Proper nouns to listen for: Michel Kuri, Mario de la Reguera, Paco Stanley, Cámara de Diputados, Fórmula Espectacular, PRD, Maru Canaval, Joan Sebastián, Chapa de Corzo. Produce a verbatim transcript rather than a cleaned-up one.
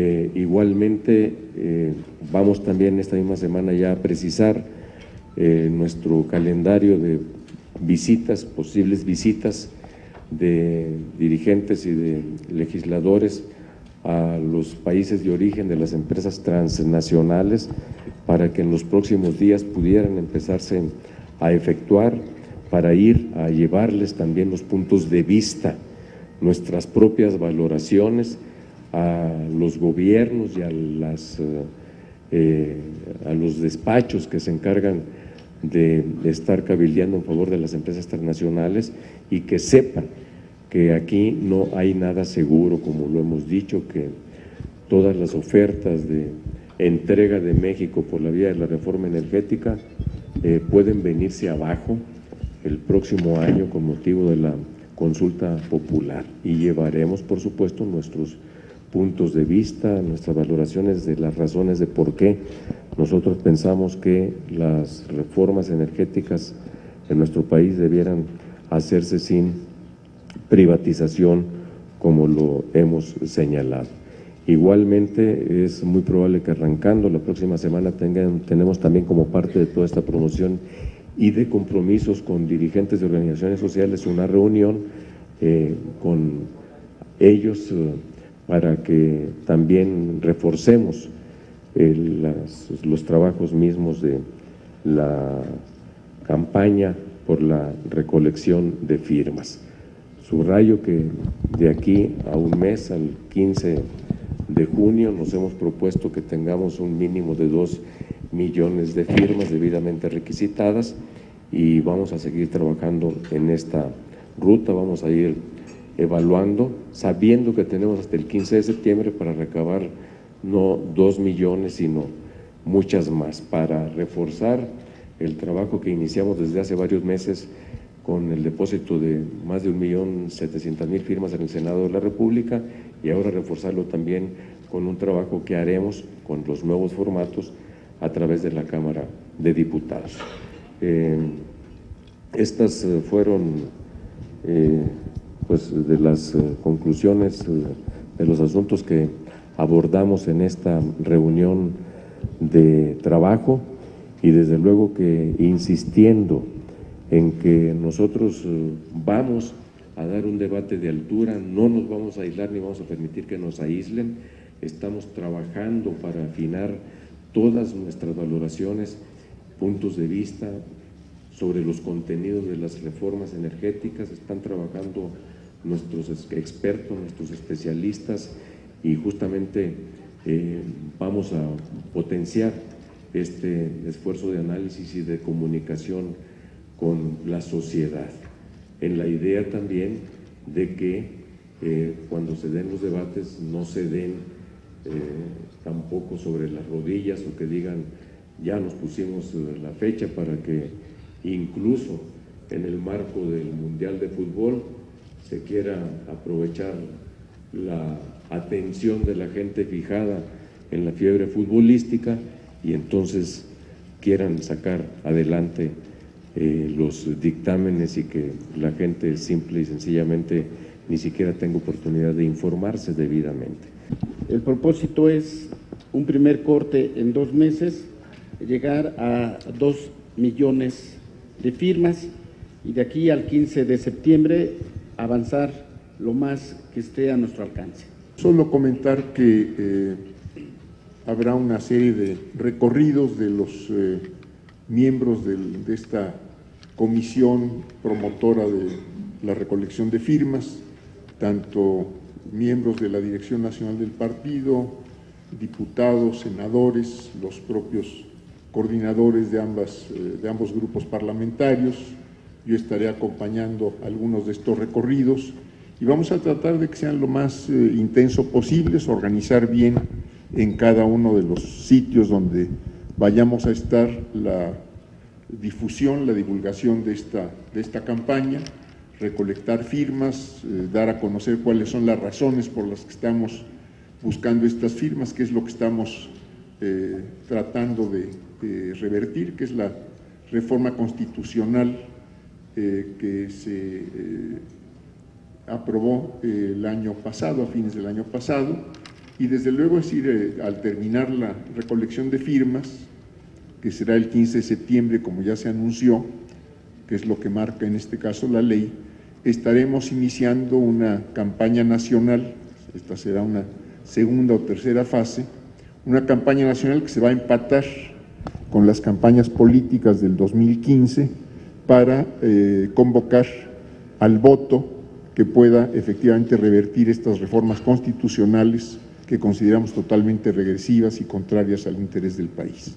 Eh, igualmente, eh, vamos también esta misma semana ya a precisar eh, nuestro calendario de visitas, posibles visitas de dirigentes y de legisladores a los países de origen de las empresas transnacionales, para que en los próximos días pudieran empezarse a efectuar, para ir a llevarles también los puntos de vista, nuestras propias valoraciones a los gobiernos y a, las, eh, a los despachos que se encargan de estar cabildeando en favor de las empresas transnacionales, y que sepan que aquí no hay nada seguro, como lo hemos dicho, que todas las ofertas de entrega de México por la vía de la reforma energética eh, pueden venirse abajo el próximo año con motivo de la consulta popular, y llevaremos, por supuesto, nuestros puntos de vista, nuestras valoraciones de las razones de por qué nosotros pensamos que las reformas energéticas en nuestro país debieran hacerse sin privatización, como lo hemos señalado. Igualmente, es muy probable que arrancando la próxima semana tengan, tenemos también como parte de toda esta promoción y de compromisos con dirigentes de organizaciones sociales una reunión eh, con ellos eh, para que también reforcemos eh, las, los trabajos mismos de la campaña por la recolección de firmas. Subrayo que de aquí a un mes, al quince de junio, nos hemos propuesto que tengamos un mínimo de dos millones de firmas debidamente requisitadas, y vamos a seguir trabajando en esta ruta. Vamos a ir evaluando, sabiendo que tenemos hasta el quince de septiembre para recabar no dos millones, sino muchas más, para reforzar el trabajo que iniciamos desde hace varios meses con el depósito de más de un millón setecientas mil firmas en el Senado de la República, y ahora reforzarlo también con un trabajo que haremos con los nuevos formatos a través de la Cámara de Diputados. Eh, estas fueron eh, pues de las conclusiones de los asuntos que abordamos en esta reunión de trabajo, y desde luego que insistiendo en que nosotros vamos a dar un debate de altura, no nos vamos a aislar ni vamos a permitir que nos aíslen. Estamos trabajando para afinar todas nuestras valoraciones, puntos de vista sobre los contenidos de las reformas energéticas. Están trabajando nuestros expertos, nuestros especialistas, y justamente eh, vamos a potenciar este esfuerzo de análisis y de comunicación con la sociedad, en la idea también de que eh, cuando se den los debates no se den eh, tampoco sobre las rodillas, o que digan ya nos pusimos la fecha, para que incluso en el marco del Mundial de Fútbol se quiera aprovechar la atención de la gente fijada en la fiebre futbolística, y entonces quieran sacar adelante eh, los dictámenes, y que la gente simple y sencillamente ni siquiera tenga oportunidad de informarse debidamente. El propósito es un primer corte en dos meses, llegar a dos millones de firmas, y de aquí al quince de septiembre avanzar lo más que esté a nuestro alcance. Solo comentar que eh, habrá una serie de recorridos de los eh, miembros del, de esta comisión promotora de la recolección de firmas, tanto miembros de la Dirección Nacional del Partido, diputados, senadores, los propios coordinadores de, ambas, de ambos grupos parlamentarios. Yo estaré acompañando algunos de estos recorridos, y vamos a tratar de que sean lo más eh, intenso posibles, organizar bien en cada uno de los sitios donde vayamos a estar la difusión, la divulgación de esta, de esta campaña, recolectar firmas, eh, dar a conocer cuáles son las razones por las que estamos buscando estas firmas, qué es lo que estamos eh, tratando de Eh, revertir, que es la reforma constitucional eh, que se eh, aprobó eh, el año pasado, a fines del año pasado, Y desde luego es ir eh, al terminar la recolección de firmas, que será el quince de septiembre, como ya se anunció, que es lo que marca en este caso la ley, estaremos iniciando una campaña nacional. Esta será una segunda o tercera fase, una campaña nacional que se va a empatar con las campañas políticas del dos mil quince para eh, convocar al voto que pueda efectivamente revertir estas reformas constitucionales que consideramos totalmente regresivas y contrarias al interés del país.